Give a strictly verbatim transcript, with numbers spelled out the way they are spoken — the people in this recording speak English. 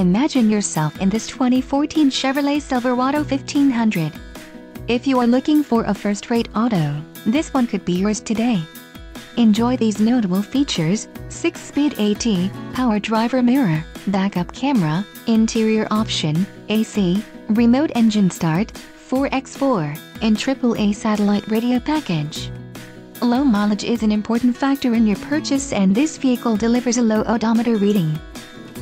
Imagine yourself in this twenty fourteen Chevrolet Silverado fifteen hundred. If you are looking for a first-rate auto, this one could be yours today. Enjoy these notable features: six-speed AT, power driver mirror, backup camera, interior option, A C, remote engine start, four by four, and triple A satellite radio package. Low mileage is an important factor in your purchase, and this vehicle delivers a low odometer reading.